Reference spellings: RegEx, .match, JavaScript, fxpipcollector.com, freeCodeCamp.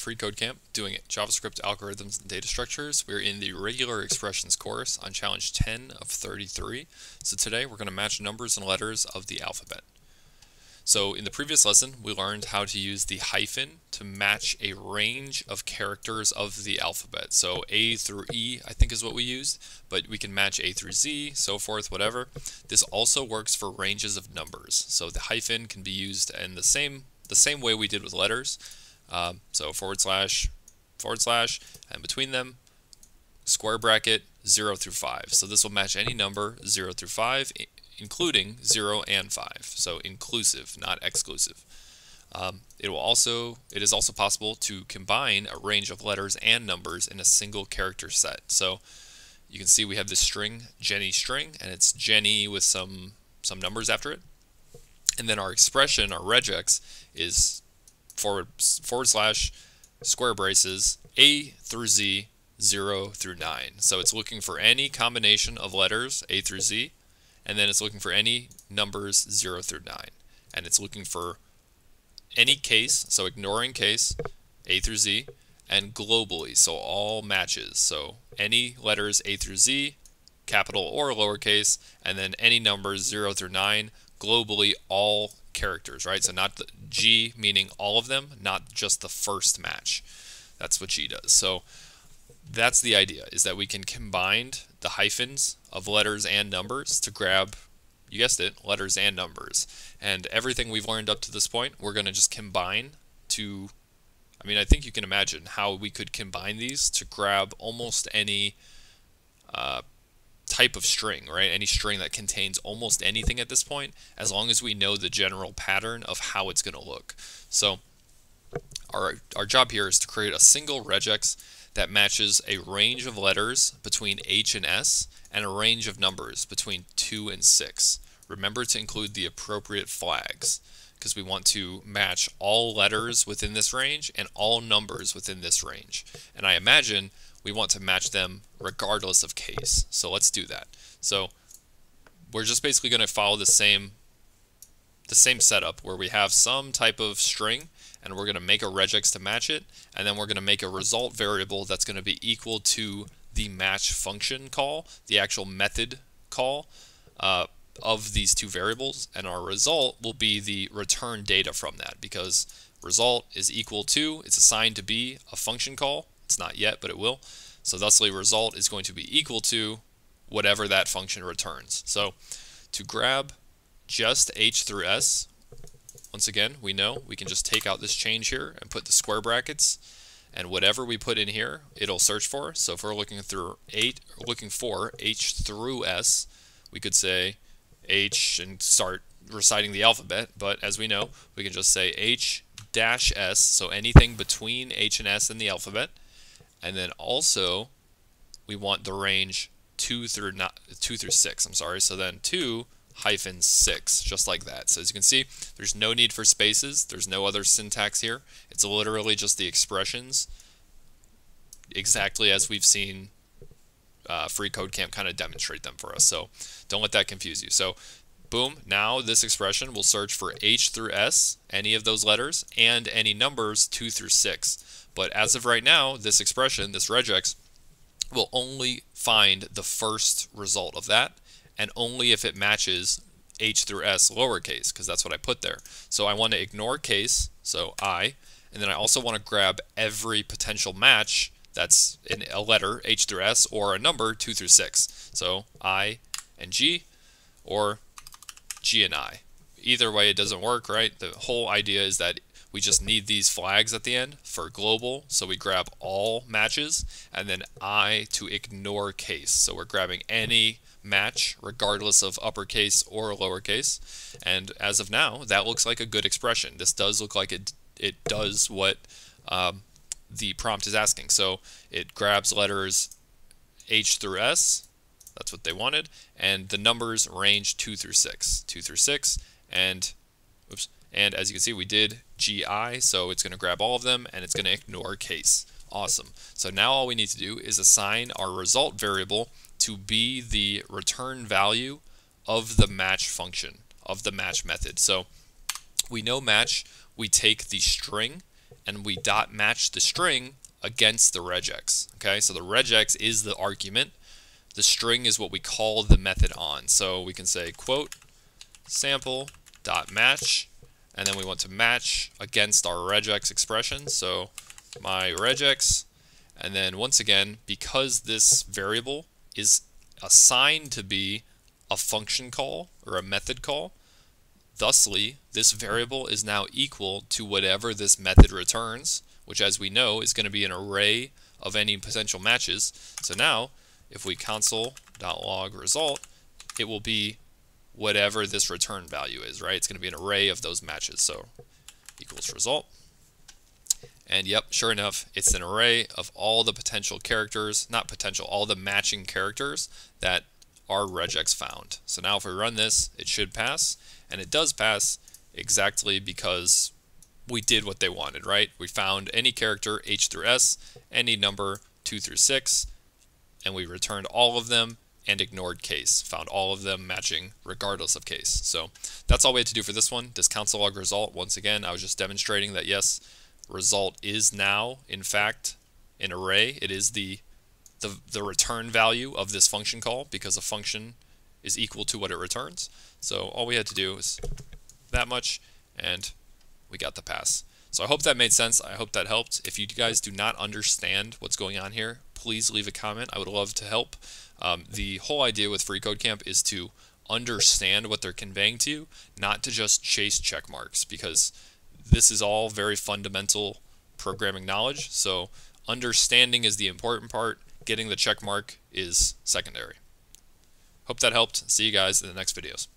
FreeCodeCamp doing JavaScript algorithms and data structures. We're in the regular expressions course on challenge 10 of 33. So today we're going to match numbers and letters of the alphabet. So in the previous lesson, we learned how to use the hyphen to match a range of characters of the alphabet. So A through E, I think, is what we used, but we can match A through Z, so forth, whatever. This also works for ranges of numbers. So the hyphen can be used in the same way we did with letters. So forward slash, and between them, square bracket, 0 through 5. So this will match any number 0 through 5, including 0 and 5, so inclusive, not exclusive. It is also possible to combine a range of letters and numbers in a single character set. So you can see we have this string, Jenny string, and it's Jenny with some numbers after it. And then our expression, our regex, is forward slash, square braces, A through Z, 0 through 9. So it's looking for any combination of letters, A through Z, and then it's looking for any numbers 0 through 9. And it's looking for any case, so ignoring case, A through Z, and globally, so all matches. So any letters A through Z, capital or lowercase, and then any numbers 0 through 9, globally all characters, right? So not the G meaning all of them, not just the first match. That's what G does. So that's the idea, is that we can combine the hyphens of letters and numbers to grab, you guessed it, letters and numbers. And everything we've learned up to this point, we're going to just combine to, I mean, I think you can imagine how we could combine these to grab almost any type of string, right? Any string that contains almost anything at this point, as long as we know the general pattern of how it's going to look. So our job here is to create a single regex that matches a range of letters between H and S and a range of numbers between 2 and 6. Remember to include the appropriate flags because we want to match all letters within this range and all numbers within this range. And I imagine we want to match them regardless of case. So let's do that. So we're just basically going to follow the same setup where we have some type of string and we're going to make a regex to match it, and then we're going to make a result variable that's going to be equal to the match function call, the actual method call of these two variables, and our result will be the return data from that, because result is equal to, it's assigned to be a function call, it's not yet but it will, so thusly result is going to be equal to whatever that function returns. So to grab just H through S, once again, we know we can just take out this change here and put the square brackets, and whatever we put in here, it'll search for. So if we're looking for H through S, we could say H and start reciting the alphabet. But as we know, we can just say H dash S, so anything between H and S in the alphabet. And then also, we want the range 2 through 6. I'm sorry. So then 2 hyphen 6, just like that. So as you can see, there's no need for spaces, there's no other syntax here, it's literally just the expressions exactly as we've seen FreeCodeCamp kind of demonstrate them for us, so don't let that confuse you. So boom, now this expression will search for H through S, any of those letters, and any numbers 2 through 6, but as of right now, this expression, this regex, will only find the first result of that, and only if it matches H through S lowercase, because that's what I put there. So I want to ignore case, so I, and then I also want to grab every potential match that's in a letter, H through S, or a number, 2 through 6. So I and G, or G and I. Either way, it doesn't work, right? The whole idea is that we just need these flags at the end for global, so we grab all matches, and then I to ignore case. So we're grabbing any match regardless of uppercase or lowercase, and as of now that looks like a good expression. This does look like it does what the prompt is asking, so it grabs letters H through S, that's what they wanted, and the numbers range 2 through 6, and oops, and as you can see we did GI, so it's going to grab all of them and it's going to ignore case. Awesome. So now all we need to do is assign our result variable to be the return value of the match function, of the match method. So we know match, we take the string and we dot match the string against the regex. Okay, so the regex is the argument. The string is what we call the method on. So we can say quote sample dot match, and then we want to match against our regex expression. So my regex, and then once again, because this variable is assigned to be a function call or a method call, thusly this variable is now equal to whatever this method returns, which as we know is going to be an array of any potential matches. So now if we console.log result, it will be whatever this return value is, right? It's going to be an array of those matches. So equals result. And yep, sure enough, it's an array of all the potential characters, not potential, all the matching characters that our regex found. So now if we run this, it should pass, and it does pass exactly because we did what they wanted, right? We found any character H through S, any number 2 through 6, and we returned all of them and ignored case, found all of them matching regardless of case. So that's all we had to do for this one. This console log result, once again, I was just demonstrating that yes, result is now in fact an array. It is the return value of this function call because a function is equal to what it returns. So all we had to do is that much and we got the pass. So I hope that made sense. I hope that helped. If you guys do not understand what's going on here, please leave a comment. I would love to help. The whole idea with freeCodeCamp is to understand what they're conveying to you, not to just chase check marks, because this is all very fundamental programming knowledge. So understanding is the important part. Getting the check mark is secondary. Hope that helped. See you guys in the next videos.